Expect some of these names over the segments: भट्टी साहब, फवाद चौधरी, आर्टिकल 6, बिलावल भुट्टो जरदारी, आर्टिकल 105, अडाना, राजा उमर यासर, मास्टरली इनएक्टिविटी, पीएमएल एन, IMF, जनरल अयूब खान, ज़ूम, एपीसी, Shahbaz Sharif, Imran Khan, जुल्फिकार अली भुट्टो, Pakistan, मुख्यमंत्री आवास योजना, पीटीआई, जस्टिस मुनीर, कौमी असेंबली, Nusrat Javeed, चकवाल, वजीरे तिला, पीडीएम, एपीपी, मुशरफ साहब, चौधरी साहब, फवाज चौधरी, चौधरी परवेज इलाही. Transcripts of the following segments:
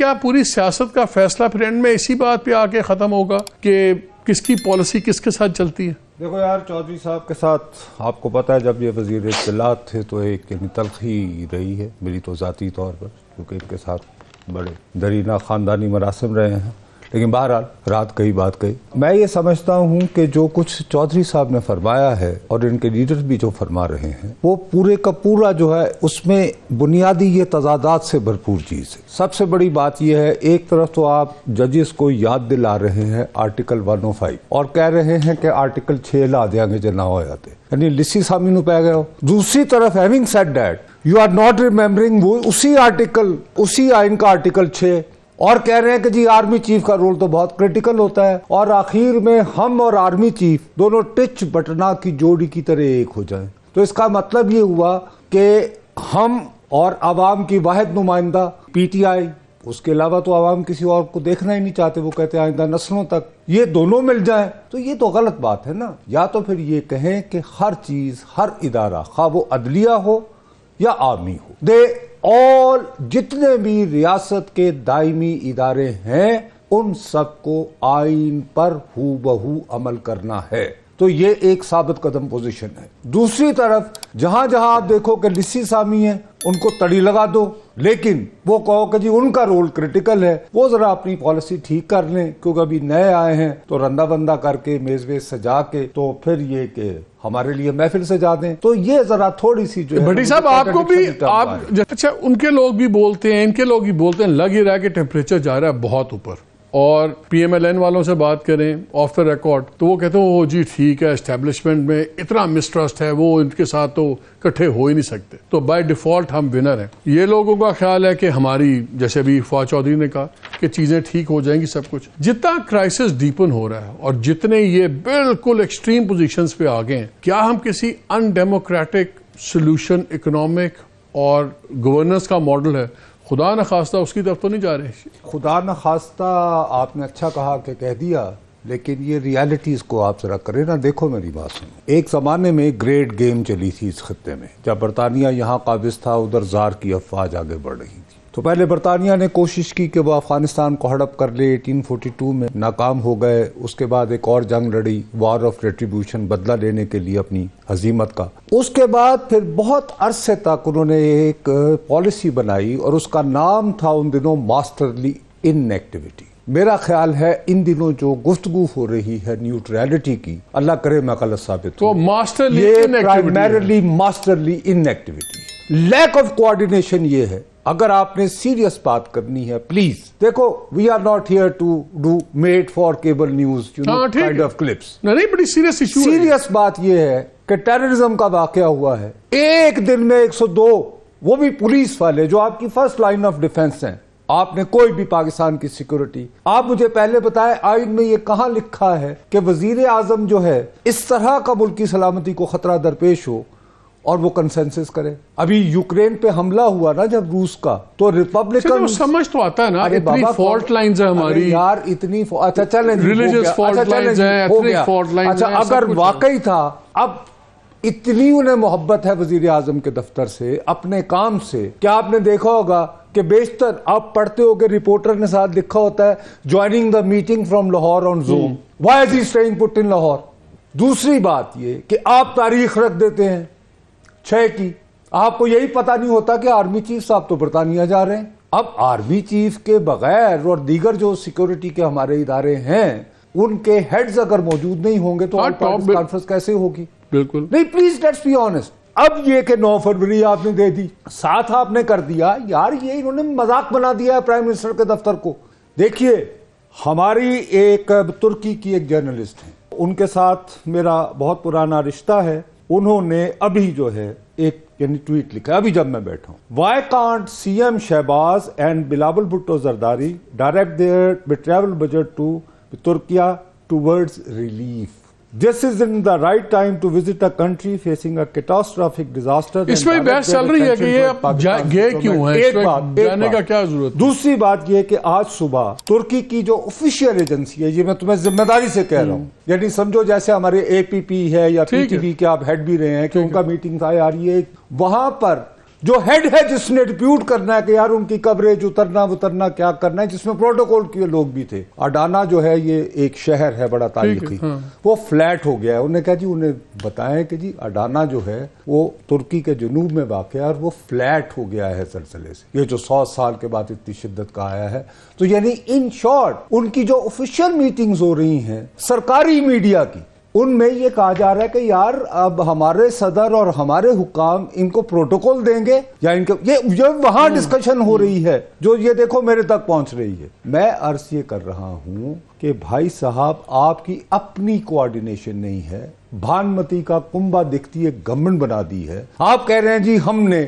क्या पूरी सियासत का फैसला फिर एंड में इसी बात पे आके ख़त्म होगा कि किसकी पॉलिसी किसके साथ चलती है? देखो यार, चौधरी साहब के साथ आपको पता है जब ये वजीरे तिला थे तो एक तलखी रही है मेरी तो ज़ाती तौर पर, क्योंकि इनके साथ बड़े दरीना ख़ानदानी मरासम रहे हैं। लेकिन बहरहाल रात कई बात कही। मैं ये समझता हूँ कि जो कुछ चौधरी साहब ने फरमाया है और इनके लीडर भी जो फरमा रहे हैं वो पूरे का पूरा जो है उसमें बुनियादी ये तजादात से भरपूर चीज़ है। सबसे बड़ी बात यह है, एक तरफ तो आप जजेस को याद दिला रहे हैं आर्टिकल 105 और कह रहे हैं कि आर्टिकल 6 ला देंगे जो ना हो जाते, यानी लिस्सी सामी नु पै गए हो। दूसरी तरफ having said that you are not remembering वो उसी आइन का आर्टिकल 6 और कह रहे हैं कि जी आर्मी चीफ का रोल तो बहुत क्रिटिकल होता है और आखिर में हम और आर्मी चीफ दोनों टिच बटना की जोड़ी की तरह एक हो जाएं। तो इसका मतलब ये हुआ कि हम और आवाम की वाहिद नुमाइंदा पीटीआई, उसके अलावा तो आवाम किसी और को देखना ही नहीं चाहते, वो कहते हैं आइंदा नस्लों तक, ये दोनों मिल जाएं। तो ये तो गलत बात है ना। या तो फिर ये कहें कि हर चीज़, हर इदारा, खा वो अदलिया हो या आर्मी हो, दे और जितने भी रियासत के दायमी इदारे हैं उन सबको आइन पर हूबहू अमल करना है। तो ये एक साबित कदम पोजीशन है। दूसरी तरफ जहां जहां आप देखो कि लिस्सी सामी है उनको तड़ी लगा दो, लेकिन वो कहो कि जी उनका रोल क्रिटिकल है, वो जरा अपनी पॉलिसी ठीक कर लें क्योंकि अभी नए आए हैं तो रंदा बंदा करके मेजवेज सजा के तो फिर ये के हमारे लिए महफिल सजा दें। तो ये जरा थोड़ी सी जो भट्टी साहब आपको भी आप अच्छा, उनके लोग भी बोलते हैं, इनके लोग भी बोलते हैं, लग ही रहा है कि टेम्परेचर जा रहा है बहुत ऊपर। और पीएमएल एन वालों से बात करें ऑफ द रिकॉर्ड तो वो कहते हो जी ठीक है, एस्टेब्लिशमेंट में इतना मिसट्रस्ट है, वो इनके साथ तो इकट्ठे हो ही नहीं सकते, तो बाय डिफ़ॉल्ट हम विनर हैं। ये लोगों का ख्याल है कि हमारी, जैसे भी फवाज चौधरी ने कहा कि चीज़ें ठीक हो जाएंगी सब कुछ। जितना क्राइसिस डीपन हो रहा है और जितने ये बिल्कुल एक्सट्रीम पोजिशंस पे आ गए हैं, क्या हम किसी अनडेमोक्रेटिक सोल्यूशन, इकोनॉमिक और गवर्नेंस का मॉडल है, खुदा न खास्ता उसकी तरफ तो नहीं जा रहे? खुदा न खास्ता आपने अच्छा कहा कि कह दिया, लेकिन ये रियलिटीज़ को आप ज़रा करें ना। देखो मेरी बात सुनो, एक ज़माने में ग्रेट गेम चली थी इस खत्ते में, जब बरतानिया यहाँ काबिज़ था, उधर जार की अफवाज आगे बढ़ रही थी। तो पहले बरतानिया ने कोशिश की कि वह अफगानिस्तान को हड़प कर ले, 1842 में नाकाम हो गए। उसके बाद एक और जंग लड़ी, वॉर ऑफ रेट्रीब्यूशन, बदला लेने के लिए अपनी हजीमत का। उसके बाद फिर बहुत अरसे तक उन्होंने एक पॉलिसी बनाई और उसका नाम था उन दिनों मास्टरली इनएक्टिविटी। मेरा ख्याल है इन दिनों जो गुफ्तगू हो रही है न्यूट्रलिटी की, अल्लाह करे मैं गलत साबित, तो masterly primarily मास्टरली इनएक्टिविटी, lack of coordination ये है। अगर आपने सीरियस बात करनी है प्लीज देखो, we are not here to do made for cable news kind of clips, नहीं, बड़ी सीरियस इशू। सीरियस बात यह है कि टेररिज्म का वाकया हुआ है, एक दिन में 102, वो भी पुलिस वाले जो आपकी फर्स्ट लाइन ऑफ डिफेंस हैं। आपने कोई भी पाकिस्तान की सिक्योरिटी, आप मुझे पहले बताएं आइन में ये कहाँ लिखा है कि वजीर आजम जो है इस तरह का मुल्की सलामती को खतरा दरपेश हो और वो कंसेंसस करे। अभी यूक्रेन पे हमला हुआ ना जब रूस का, तो रिपब्लिकन समझ तो आता है ना, इतनी फॉल्ट लाइंस है हमारी यार, इतनी अच्छा चैलेंज रिलीजियस फॉल्ट लाइंस है, इतनी फॉल्ट लाइंस। अच्छा अगर वाकई था, अब इतनी उन्हें मोहब्बत है वजीर आजम के दफ्तर से, अपने काम से, क्या आपने देखा होगा कि बेशतर आप पढ़ते हो कि रिपोर्टर ने साथ लिखा होता है joining the meeting from Lahore on ज़ूम, why is he staying put in Lahore. दूसरी बात ये कि आप तारीख रख देते हैं 6 की, आपको यही पता नहीं होता कि आर्मी चीफ साहब तो बरतानिया जा रहे हैं। अब आर्मी चीफ के बगैर और दीगर जो सिक्योरिटी के हमारे इदारे हैं उनके हेड्स अगर मौजूद नहीं होंगे तो कॉन्फ्रेंस कैसे होगी? बिल्कुल नहीं। Please let's be honest. अब ये कि 9 फरवरी आपने दे दी, साथ आपने कर दिया यार, ये इन्होंने मजाक बना दिया है प्राइम मिनिस्टर के दफ्तर को। देखिए हमारी एक तुर्की की एक जर्नलिस्ट है, उनके साथ मेरा बहुत पुराना रिश्ता है, उन्होंने अभी जो है एक यानी ट्वीट लिखा अभी जब मैं बैठा हूँ, why can't CM Shahbaz and बिलावल भुट्टो जरदारी direct their travel budget to Turkiye towards relief, this is in the right time to visit a country facing a catastrophic disaster. इसमें बहस चल रही है कि ये गए क्यों है, एक बात जाने का क्या जरूरत। दूसरी बात ये कि आज सुबह तुर्की की जो ऑफिशियल एजेंसी है, ये मैं तुम्हें जिम्मेदारी से कह रहा हूँ, यानी समझो जैसे हमारे एपीपी है या पीटीआई के आप हेड भी रहे हैं कि उनका मीटिंग था यार, ये वहां पर जो हेड है जिसने डिप्यूट करना है कि यार उनकी कवरेज उतरना उतरना क्या करना है, जिसमें प्रोटोकॉल के लोग भी थे। अडाना जो है ये एक शहर है बड़ा तारीखी, वो फ्लैट हो गया है। उन्हें कहा जी उन्हें बताएं कि जी अडाना जो है वो तुर्की के जनूब में वाक़ है और वो फ्लैट हो गया है सिलसिले से, ये जो 100 साल के बाद इतनी शिद्दत का आया है। तो यानी इन शॉर्ट उनकी जो ऑफिशियल मीटिंग्स हो रही हैं सरकारी मीडिया की, उनमें ये कहा जा रहा है कि यार अब हमारे सदर और हमारे हुकाम इनको प्रोटोकॉल देंगे या इनके ये वहां डिस्कशन हो रही है जो ये देखो मेरे तक पहुंच रही है। मैं अर्ज ये कर रहा हूं कि भाई साहब आपकी अपनी कोऑर्डिनेशन नहीं है, भानमती का कुंभा दिखती है गवर्नमेंट बना दी है। आप कह रहे हैं जी हमने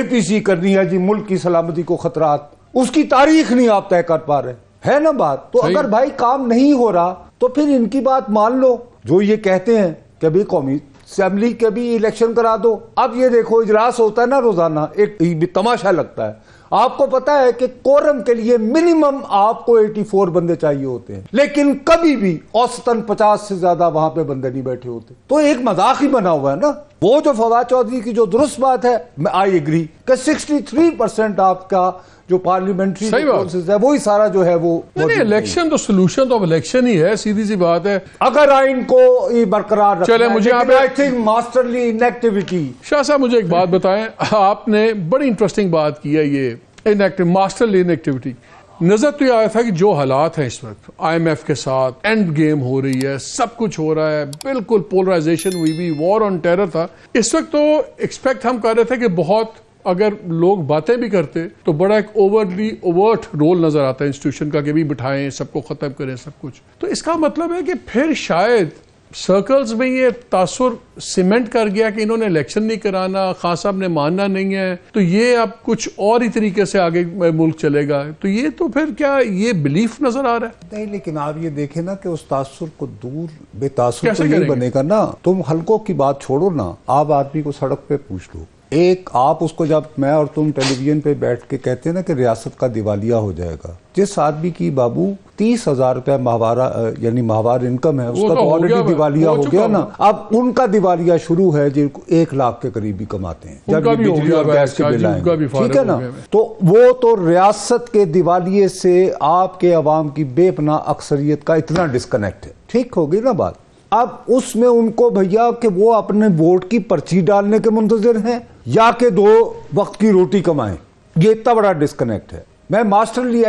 एपीसी करनी है जी, मुल्क की सलामती को खतरा, उसकी तारीख नहीं आप तय कर पा रहे है ना बात। तो अगर भाई काम नहीं हो रहा तो फिर इनकी बात मान लो जो ये कहते हैं कि अभी कौमी असेंबली के भी इलेक्शन करा दो। अब ये देखो इजलास होता है ना रोजाना, एक तमाशा लगता है। आपको पता है कि कोरम के लिए मिनिमम आपको 84 बंदे चाहिए होते हैं, लेकिन कभी भी औसतन 50 से ज्यादा वहां पे बंदे नहीं बैठे होते। तो एक मजाक ही बना हुआ है ना। वो जो फवाज चौधरी की जो दुरुस्त बात है, आई एग्री कि 63% आपका जो पार्लियामेंट्री प्रोसेस है वही सारा जो है वो नहीं, इलेक्शन तो सोल्यूशन तो अब इलेक्शन ही है, सीधी सी बात है। अगर आइन को ये बरकरार चले, मुझे I think मास्टरली इनएक्टिविटी। Shah साहब मुझे एक बात बताएं, आपने बड़ी इंटरेस्टिंग बात की है ये इनएक्टिव मास्टरली इनएक्टिविटी। नजर तो यह आया था कि जो हालात हैं इस वक्त IMF के साथ, एंड गेम हो रही है, सब कुछ हो रहा है, बिल्कुल पोलराइजेशन हुई भी, वॉर ऑन टेरर था इस वक्त। तो एक्सपेक्ट हम कर रहे थे कि बहुत अगर लोग बातें भी करते तो बड़ा एक ओवरली ओवर्ट रोल नजर आता है इंस्टीट्यूशन का कि भी बिठाएं सबको खत्म करें सब कुछ। तो इसका मतलब है कि फिर शायद सर्कल्स में ये तासुर सीमेंट कर गया कि इन्होंने इलेक्शन नहीं कराना, खान साहब ने मानना नहीं है, तो ये अब कुछ और ही तरीके से आगे मुल्क चलेगा। तो ये तो फिर क्या ये बिलीफ नजर आ रहा है? नहीं, लेकिन आप ये देखें ना कि उस तासुर को दूर बेतासुर तो नहीं बनेगा ना। तुम हल्कों की बात छोड़ो ना, आप आदमी को सड़क पे पूछ लो। एक आप उसको जब मैं और तुम टेलीविजन पे बैठ के कहते हैं ना कि रियासत का दिवालिया हो जाएगा, जिस आदमी की बाबू 30,000 रुपया माहवारा यानी माहवार इनकम है उसका ऑलरेडी दिवालिया हो गया ना। अब उनका दिवालिया शुरू है जिनको 1 लाख के करीब भी कमाते हैं, जब बिजली और गैस के बिल आए, ठीक है ना। तो वो तो रियासत के दिवालिये से आपके अवाम की बेपनाह अक्सरियत का इतना डिस्कनेक्ट है, ठीक होगी ना बात। अब उसमें उनको भैया कि वो अपने वोट की पर्ची डालने के मुंतजर हैं या कि 2 वक्त की रोटी कमाएं, ये इतना बड़ा डिस्कनेक्ट है। मैं मास्टरली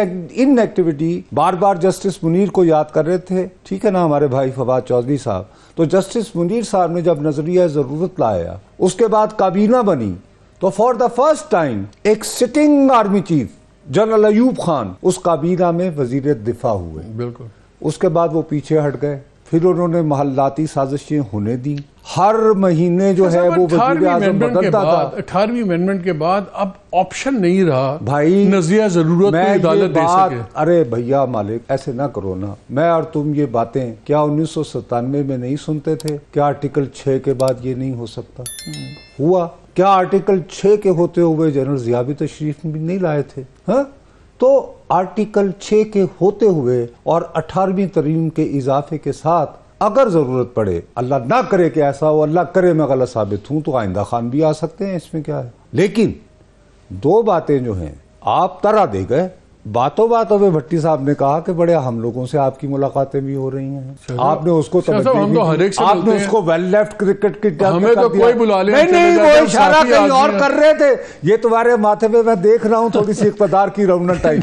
इन एक्टिविटी बार बार जस्टिस मुनीर को याद कर रहे थे, ठीक है ना, हमारे भाई फवाद चौधरी साहब। तो जस्टिस मुनीर साहब ने जब नजरिया ज़रूरत लाया, उसके बाद काबीना बनी, तो फॉर द फर्स्ट टाइम एक sitting army chief जनरल अयूब खान उस काबीना में वजीरे दिफा हुए, बिल्कुल। उसके बाद वो पीछे हट गए, फिर उन्होंने महल्लाती साजिशें होने दी, हर महीने जो है वो बदलता था। 18वीं अमेंडमेंट के बाद अब ऑप्शन नहीं रहा भाई नजरिया जरूरत में अदालत दे सके। अरे भैया मालिक ऐसे ना करो ना। मैं और तुम ये बातें क्या 1997 में नहीं सुनते थे? क्या आर्टिकल 6 के बाद ये नहीं हो सकता? हुआ क्या? आर्टिकल 6 के होते हुए जनरल जिया भी तशरीफ भी नहीं लाए थे। हाँ, तो आर्टिकल 6 के होते हुए और 18वीं तरमीम के इजाफे के साथ अगर ज़रूरत पड़े, अल्लाह ना करे कि ऐसा हो, अल्लाह करे मैं गलत साबित हूँ, तो आइंदा खान भी आ सकते हैं, इसमें क्या है। लेकिन 2 बातें जो हैं आप तरह दे गए। बातों में भट्टी साहब ने कहा कि बड़े हम लोगों से आपकी मुलाकातें भी हो रही हैं, आपने उसको आपने उसको वेल लेफ्ट क्रिकेट की हमें तो कोई बुला ले नहीं, वो इशारा कहीं और कर रहे थे। ये तुम्हारे माथे पे मैं देख रहा हूँ थोड़ी सी इक़्तिदार की रौनक टाइप।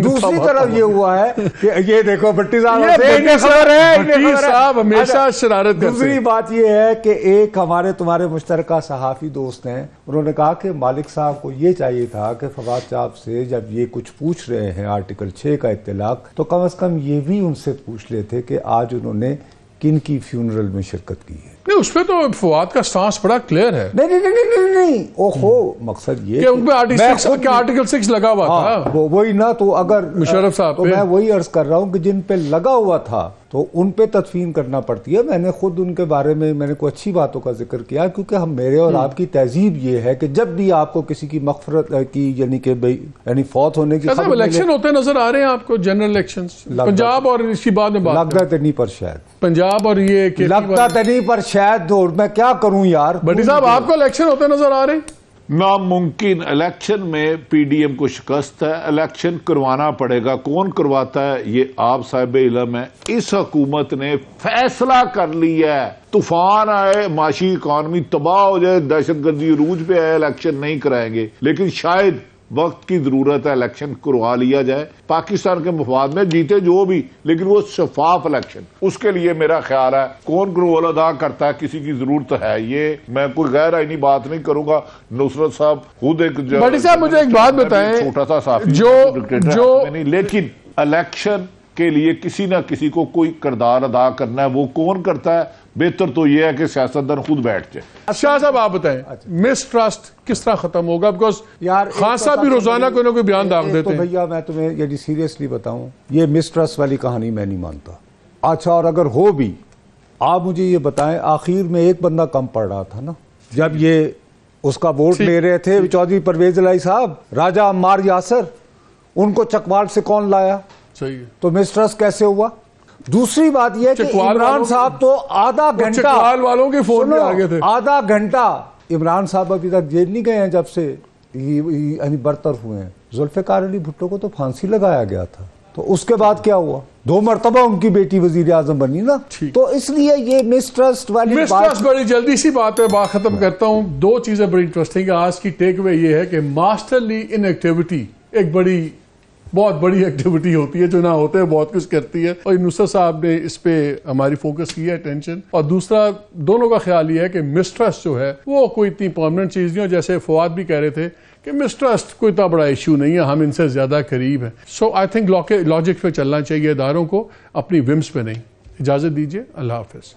दूसरी तरफ ये हुआ है कि ये देखो भट्टी साहब हमेशा शरारत। दूसरी बात ये है कि एक हमारे तुम्हारे मुश्तरका सहाफी दोस्त हैं, उन्होंने कहा कि मालिक साहब को ये चाहिए था कि फवाद साहब से जब ये कुछ पूछ रहे हैं आर्टिकल 6 का इत्तलाक, तो कम से कम ये भी उनसे पूछ लेते कि आज उन्होंने किनकी फ्यूनरल में शिरकत की है। नहीं, उसमें तो फवाद का स्टांस बड़ा क्लियर है। नहीं नहीं नहीं नहीं नहीं, ओहो मकसद ये उनमें आर्टिकल 6 लगा हुआ था। वही ना, तो अगर मुशरफ साहब तो मैं वही अर्ज कर रहा हूँ कि जिन पे लगा हुआ था तो उन पे तदफीन करना पड़ती है। मैंने खुद उनके बारे में मैंने कोई अच्छी बातों का जिक्र किया, क्योंकि हम मेरे और आपकी तहजीब ये है कि जब भी आपको किसी की मगफरत की यानी कि यानी फौत होने की इलेक्शन होते नजर आ रहे हैं आपको, जनरल इलेक्शंस पंजाब और इसकी बाद में लगता तो नहीं पर शायद पंजाब और ये लगता तो नहीं पर शायद मैं क्या करूं यार। भट्टी साहब आपको इलेक्शन होते नजर आ रहे हैं? नामुमकिन। इलेक्शन में पीडीएम को शिकस्त है, इलेक्शन करवाना पड़ेगा। कौन करवाता है ये आप साहिब इलम है। इस हुकूमत ने फैसला कर लिया है, तूफान आए, माशी इकॉनमी तबाह हो जाए, दहशतगर्दी रूज पे आए, इलेक्शन नहीं कराएंगे। लेकिन शायद वक्त की जरूरत है, इलेक्शन करवा लिया जाए पाकिस्तान के मफाद में, जीते जो भी, लेकिन वो शफाफ इलेक्शन। उसके लिए मेरा ख्याल है कौन रोल अदा करता है, किसी की जरूरत है। ये मैं कोई गैर आईनी बात नहीं करूंगा। नुसरत साहब खुद एक भट्टी साहब मुझे एक बात बताएं, छोटा सा साफी जो नहीं, लेकिन इलेक्शन के लिए किसी ना किसी को कोई किरदार अदा करना है। वो कौन करता है? बेहतर तो यह है कि सियासतदान खुद बैठ जाए। शाह साहब आप बताएं मिसट्रस्ट किस तरह खत्म होगा? बिकॉज यार खान साहब भी रोजाना कोई ना कोई बयान दाग देते हैं। तो भैया मैं तुम्हें यदि सीरियसली बताऊं, ये मिसट्रस्ट वाली कहानी मैं नहीं मानता। अच्छा, और अगर हो भी, आप मुझे ये बताएं, आखिर में एक बंदा कम पड़ रहा था ना जब ये उसका वोट ले रहे थे, चौधरी परवेज इलाही साहब, राजा उमर यासर, उनको चकवाल से कौन लाया? सही है, तो मिसट्रस्ट कैसे हुआ? दूसरी बात यह कि इमरान साहब तो आधा घंटा वालों के फोन में आ गए थे। आधा घंटा इमरान साहब अभी तक जेल नहीं गए हैं जब से यानी बरतरफ हुए हैं। जुल्फिकार अली भुट्टो को तो फांसी लगाया गया था, तो उसके बाद क्या हुआ? 2 मरतबा उनकी बेटी वजीर आजम बनी ना। तो इसलिए ये मिसट्रस्ट वाली मिसट्रस्ट बड़ी जल्दी सी बात है, बात खत्म करता हूँ। 2 चीजें बड़ी इंटरेस्टिंग है आज की। टेक अवे ये है कि मास्टरली इनएक्टिविटी एक बड़ी बहुत बड़ी एक्टिविटी होती है जो ना होते हैं बहुत कुछ करती है, और नुसरत साहब ने इस पे हमारी फोकस किया अटेंशन। और दूसरा दोनों का ख्याल ये है कि मिसट्रस्ट जो है वो कोई इतनी परमानेंट चीज़ नहीं हो। जैसे फवाद भी कह रहे थे कि मिसट्रस्ट कोई इतना बड़ा इशू नहीं है, हम इनसे ज़्यादा करीब हैं। सो आई थिंक लॉजिक पे चलना चाहिए इदारों को, अपनी विम्स पे नहीं। इजाज़त दीजिए, अल्लाह हाफिज़।